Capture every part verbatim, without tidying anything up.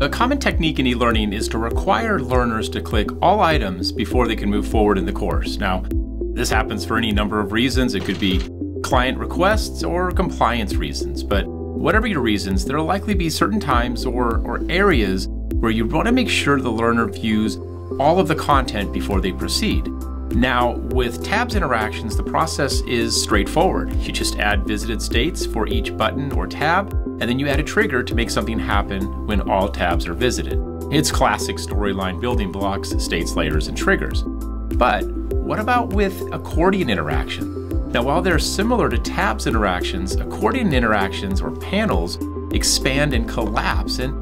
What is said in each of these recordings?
A common technique in e-learning is to require learners to click all items before they can move forward in the course. Now, this happens for any number of reasons. It could be client requests or compliance reasons, but whatever your reasons, there will likely be certain times or, or areas where you want to make sure the learner views all of the content before they proceed. Now, with tabs interactions, the process is straightforward. You just add visited states for each button or tab, and then you add a trigger to make something happen when all tabs are visited. It's classic storyline building blocks, states, layers, and triggers. But what about with accordion interaction? Now, while they're similar to tabs interactions, accordion interactions or panels expand and collapse and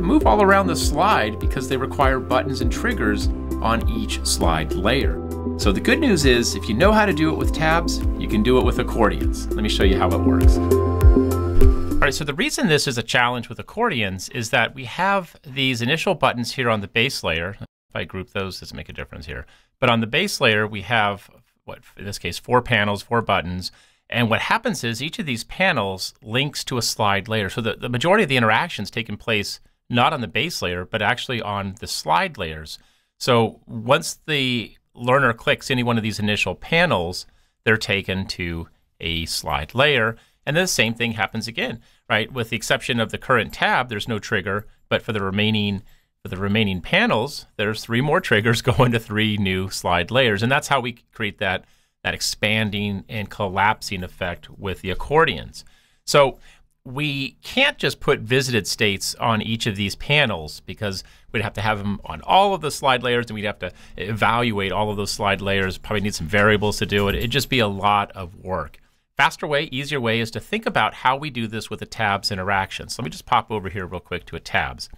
move all around the slide because they require buttons and triggers on each slide layer. So the good news is, if you know how to do it with tabs, you can do it with accordions. Let me show you how it works. All right, so the reason this is a challenge with accordions is that we have these initial buttons here on the base layer. If I group those, it doesn't make a difference here. But on the base layer, we have, what, in this case, four panels, four buttons. And what happens is each of these panels links to a slide layer. So the, the majority of the interactions taking place not on the base layer, but actually on the slide layers. So once the learner clicks any one of these initial panels, they're taken to a slide layer. And then the same thing happens again, right? With the exception of the current tab, there's no trigger, but for the remaining for the remaining panels, there's three more triggers going to three new slide layers. And that's how we create that, that expanding and collapsing effect with the accordions. So we can't just put visited states on each of these panels because we'd have to have them on all of the slide layers and we'd have to evaluate all of those slide layers, probably need some variables to do it. It'd just be a lot of work. Faster way, easier way is to think about how we do this with the tabs interaction. So let me just pop over here real quick to a tabs.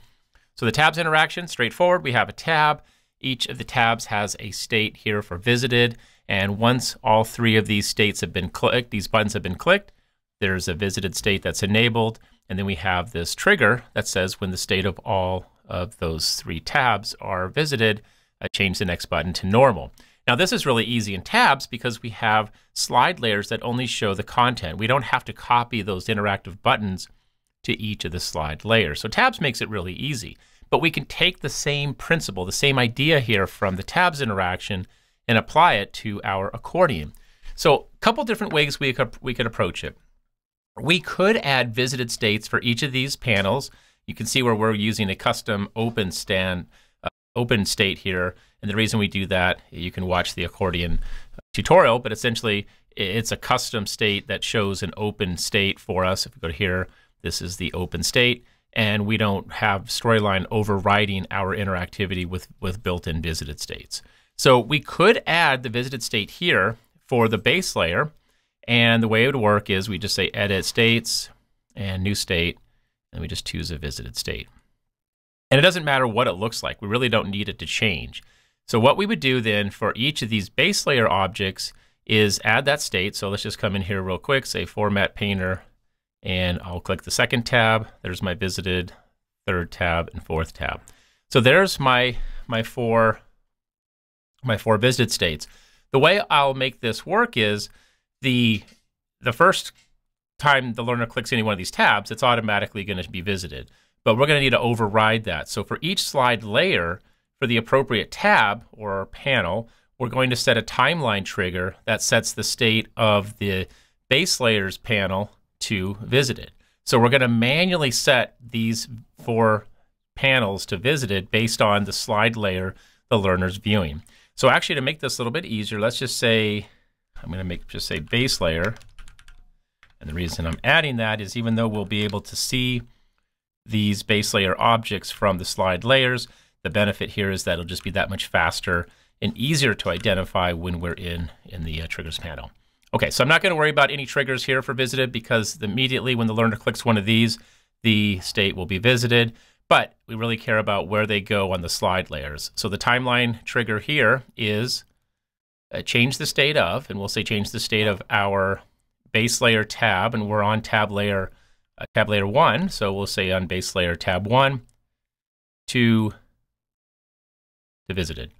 So the tabs interaction, straightforward, we have a tab. Each of the tabs has a state here for visited. And once all three of these states have been clicked, these buttons have been clicked, there's a visited state that's enabled, and then we have this trigger that says when the state of all of those three tabs are visited, I change the next button to normal. Now this is really easy in tabs because we have slide layers that only show the content. We don't have to copy those interactive buttons to each of the slide layers. So tabs makes it really easy, but we can take the same principle, the same idea here from the tabs interaction and apply it to our accordion. So a couple different ways we could, we could approach it. We could add visited states for each of these panels. You can see where we're using a custom open stand, uh, open state here. And the reason we do that, you can watch the accordion tutorial, but essentially it's a custom state that shows an open state for us. If we go to here, this is the open state, and we don't have storyline overriding our interactivity with, with built-in visited states. So we could add the visited state here for the base layer. And the way it would work is we just say edit states and new state, and we just choose a visited state. And it doesn't matter what it looks like. We really don't need it to change. So what we would do then for each of these base layer objects is add that state. So let's just come in here real quick, say format painter, and I'll click the second tab. There's my visited, third tab, and fourth tab. So there's my, my, four, my four visited states. The way I'll make this work is The, the first time the learner clicks any one of these tabs, it's automatically going to be visited. But we're going to need to override that. So for each slide layer, for the appropriate tab or panel, we're going to set a timeline trigger that sets the state of the base layers panel to visited. So we're going to manually set these four panels to visited based on the slide layer the learner's viewing. So actually, to make this a little bit easier, let's just say, I'm going to make just say base layer. And the reason I'm adding that is even though we'll be able to see these base layer objects from the slide layers, the benefit here is that it'll just be that much faster and easier to identify when we're in, in the uh, triggers panel. Okay, so I'm not going to worry about any triggers here for visited because immediately when the learner clicks one of these, the state will be visited. But we really care about where they go on the slide layers. So the timeline trigger here is Uh, change the state of, and we'll say change the state of our base layer tab, and we're on tab layer uh, tab layer one, so we'll say on base layer tab one to, to visited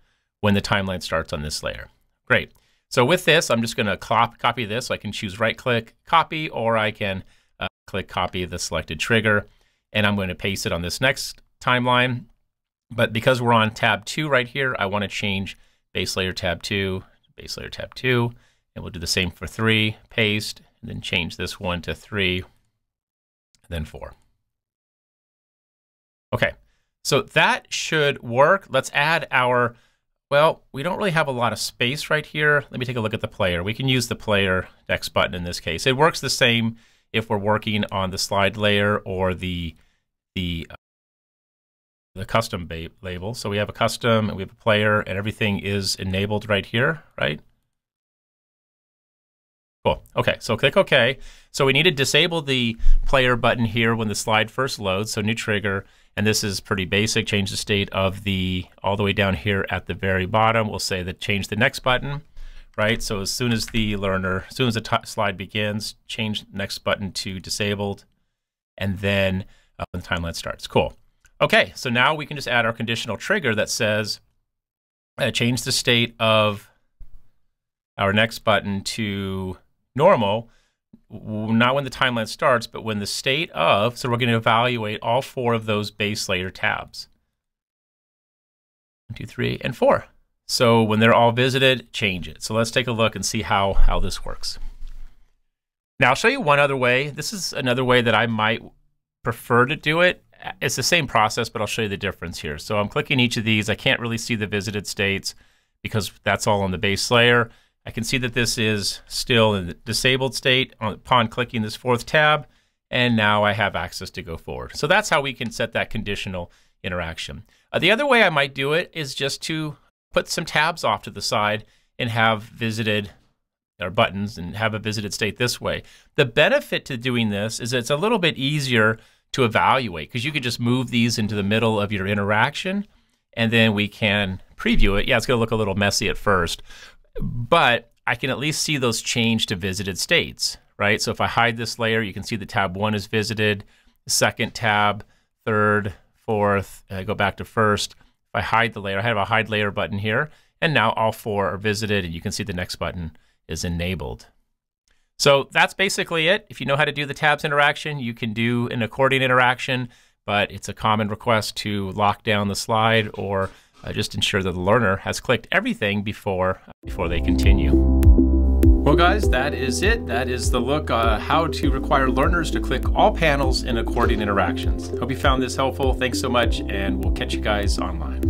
when the timeline starts on this layer. Great. So with this, I'm just going to cop copy this. So I can choose right click copy, or I can uh, click copy the selected trigger, and I'm going to paste it on this next timeline. But because we're on tab two right here, I want to change base layer tab two, base layer tab two, and we'll do the same for three, paste, and then change this one to three, and then four. Okay, so that should work. Let's add our, well, we don't really have a lot of space right here. Let me take a look at the player. We can use the player X button in this case. It works the same if we're working on the slide layer or the, the, uh, the custom label. So we have a custom and we have a player and everything is enabled right here, right? Cool. Okay, so click OK. So we need to disable the player button here when the slide first loads. So new trigger, and this is pretty basic. Change the state of the, all the way down here at the very bottom, we'll say that change the next button, right? So as soon as the learner, as soon as the slide begins, change next button to disabled, and then uh, when the timeline starts. Cool. Okay, so now we can just add our conditional trigger that says uh, change the state of our next button to normal, not when the timeline starts, but when the state of, so we're going to evaluate all four of those base layer tabs. One, two, three, and four. So when they're all visited, change it. So let's take a look and see how, how this works. Now I'll show you one other way. This is another way that I might prefer to do it. It's the same process, but I'll show you the difference here. So I'm clicking each of these. I can't really see the visited states because that's all on the base layer. I can see that this is still in the disabled state upon clicking this fourth tab, and now I have access to go forward. So that's how we can set that conditional interaction. Uh, the other way I might do it is just to put some tabs off to the side and have visited, or buttons, and have a visited state this way. The benefit to doing this is it's a little bit easier to evaluate because you can just move these into the middle of your interaction, and then we can preview it. Yeah, it's going to look a little messy at first, but I can at least see those change to visited states, right? So if I hide this layer, you can see the tab one is visited, second tab, third, fourth, and I go back to first. If I hide the layer, I have a hide layer button here, and now all four are visited, and you can see the next button is enabled. So that's basically it. If you know how to do the tabs interaction, you can do an accordion interaction, but it's a common request to lock down the slide or Uh, just ensure that the learner has clicked everything before before they continue. Well guys, that is it. That is the look uh, how to require learners to click all panels in accordion interactions. Hope you found this helpful. Thanks so much, and we'll catch you guys online.